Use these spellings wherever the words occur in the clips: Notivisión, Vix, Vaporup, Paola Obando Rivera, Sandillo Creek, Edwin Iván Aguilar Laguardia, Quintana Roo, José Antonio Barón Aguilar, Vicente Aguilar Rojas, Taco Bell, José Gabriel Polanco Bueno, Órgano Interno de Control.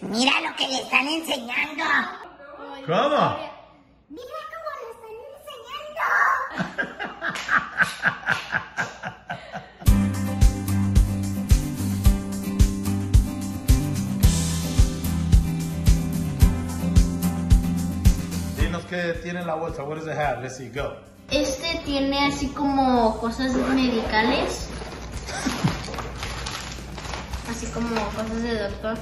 Mira lo que le están enseñando. ¿Cómo? Mira cómo le están enseñando. Dinos qué tiene en la bolsa. What does it have? Let's see, go. Este tiene así como cosas medicales. Así como cosas de doctor.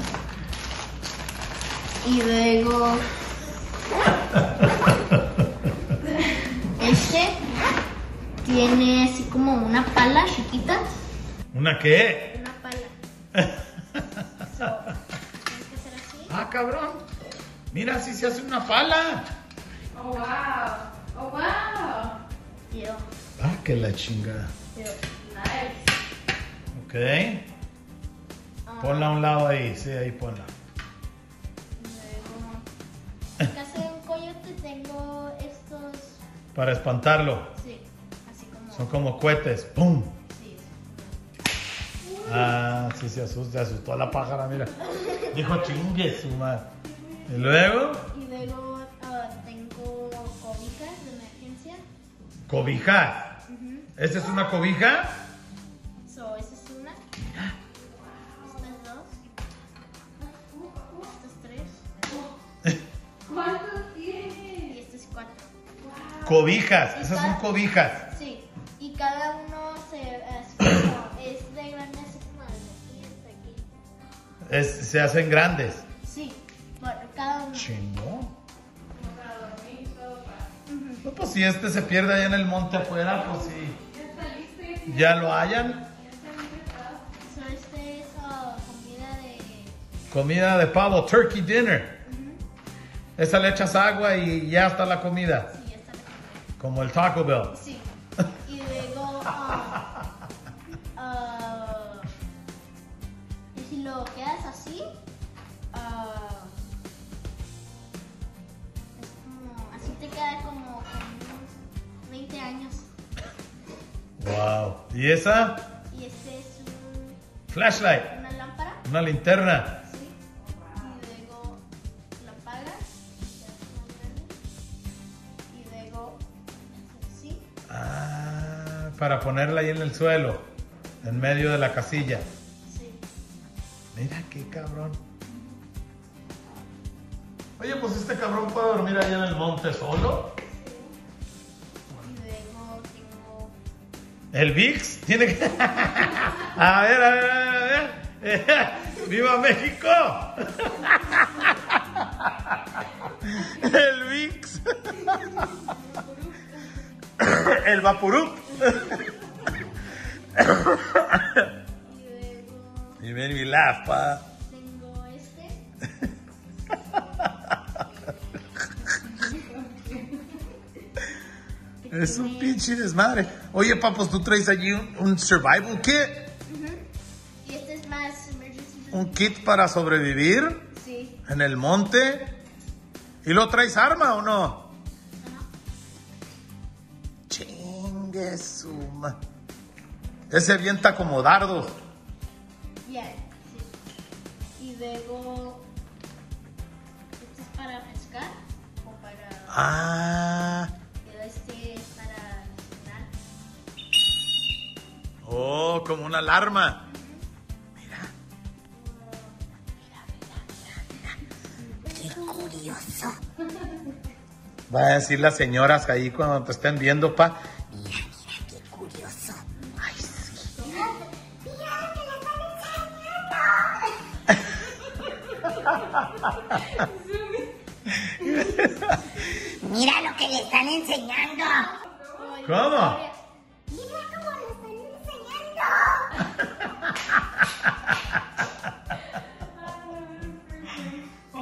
Y luego este tiene así como una pala chiquita. ¿Una qué? Una pala. So, tienes que hacer así. Ah, cabrón. Mira, así se hace una pala. Oh, wow. Oh, wow. Yeah. Ah, que la chingada. Yeah. Nice. Ok. Ponla a un lado ahí, sí, ahí ponla. En casa de un coyote tengo estos... Para espantarlo. Sí, así como... Son como cohetes, ¡pum! Sí. Ah, sí, se asustó la pájara, mira. Dijo, chingue su madre. ¿Y luego? Y luego tengo cobijas de emergencia. ¿Cobijas? Uh-huh. ¿Esta es una cobija? So, esa es una. Estas dos. Estas tres. ¿Cuántos tiene? Y este es 4. Wow. Cobijas, esas son cobijas. Sí, y cada uno es de grandes como de aquí hasta aquí. ¿Se hacen grandes? Sí, por cada uno. Chingo. No, pues si este se pierde allá en el monte afuera, pues sí. ¿Ya lo hallan? So, este es comida de... Comida de pavo, turkey dinner. Esa le echas agua y ya está la comida. Sí, ya está la comida. Como el Taco Bell. Sí. Y luego... y si lo quedas así... es como... Así te queda como unos 20 años. Wow. ¿Y esa? Y este es un... Flashlight. Una lámpara. Una linterna. Para ponerla ahí en el suelo, en medio de la casilla. Sí. Mira qué cabrón. Oye, pues este cabrón puede dormir allá en el monte solo. Sí. Y luego tengo... ¿El Vix? Tiene que... A ver, a ver, a ver. ¡Viva México! El Vix. El Vaporup. You made me laugh, pa. Tengo este. Es un pinche desmadre. Oye, pa, pues tú traes allí un survival kit. Y este es más emergency. Un kit para sobrevivir. Sí. En el monte. ¿Y lo traes arma o no? Suma. Ese avienta como dardos. Yeah, sí. Y luego este es para pescar o para... Ah. Pero este es para sonar. Oh, como una alarma. Uh-huh. Mira. Mira. Qué curioso. Va a decir las señoras ahí cuando te estén viendo, pa. Mira lo que le están enseñando. ¿Cómo? Mira cómo le están enseñando.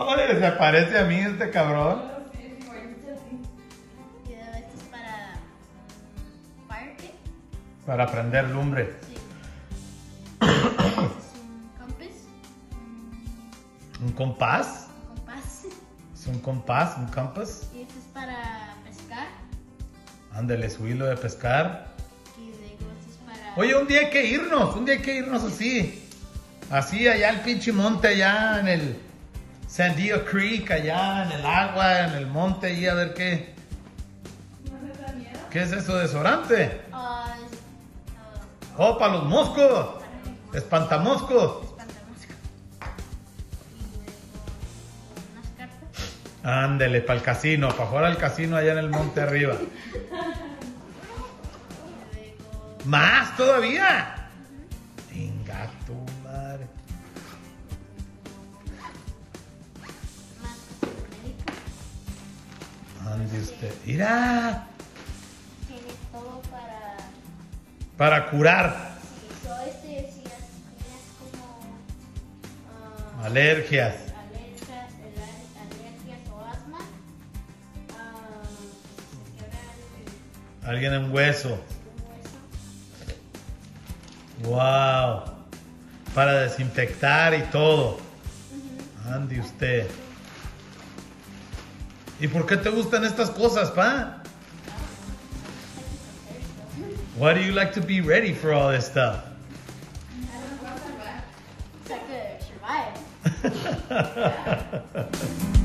Oye, se parece a mí este cabrón. Esto es para... ¿Fire kit? Para prender lumbre. Sí. ¿Un compás? Un compás. Es un compás, un compás. Y este es para pescar. Ándale, su hilo de pescar. Y luego este es para... Oye, un día hay que irnos así. Así allá al pinche monte, allá en el... Sandillo Creek, allá en el agua, en el monte, y a ver qué. ¿Qué es eso? ¿Desodorante? Oh, para los moscos. Espantamoscos. Ándele, para el casino, para jugar al casino allá en el monte arriba. ¿Más todavía? Venga, tu madre. Ande usted. ¡Mira! Tiene todo para... para curar. Sí, yo si tienes como... alergias. Alguien en hueso. Wow. Para desinfectar y todo. Ande usted. ¿Y por qué te gustan estas cosas, pa? Why do you like to be ready for all this stuff? It's like to survive.